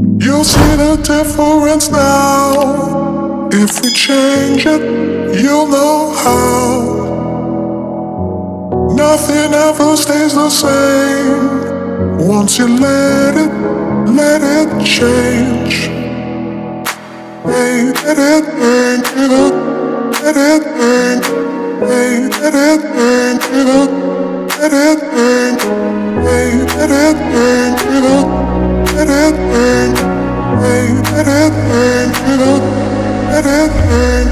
You'll see the difference now. If we change it, you'll know how. Nothing ever stays the same. Once you let it change. Hey, let it change it up. Let it change. Hey, let it change it up. Let it change. Hey, let it change it up. Let it change. Hey, let it change it up. Let it change.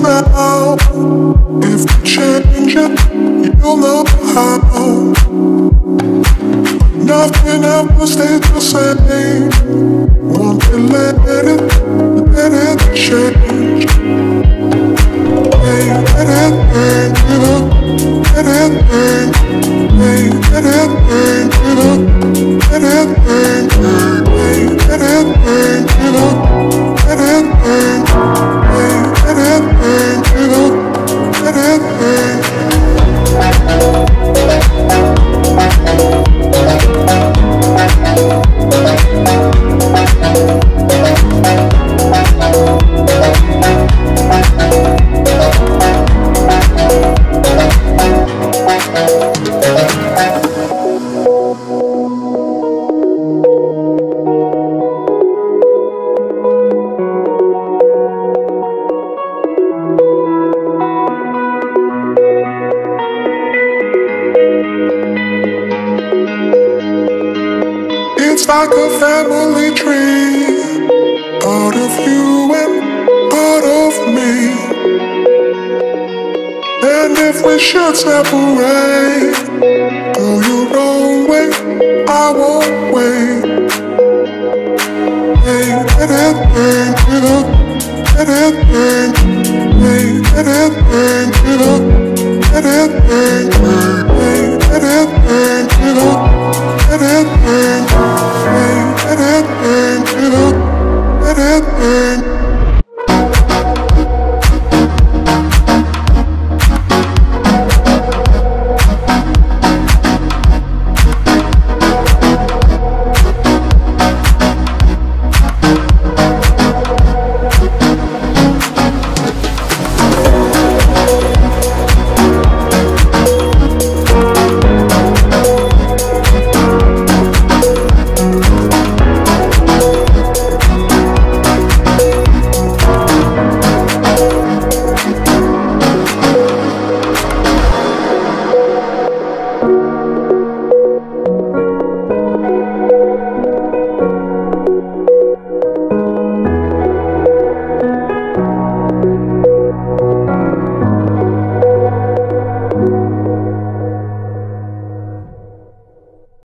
Now, if you change it, you'll know how. Nothing ever stays the same. Won't you let it change? Hey, let it change it up. Let it change. Hey, let it change it up. Let it change. Hey, let it change it up. Let it change. Let it burn, let it burn. It's like a family tree, part of you and part of me. And if we should separate,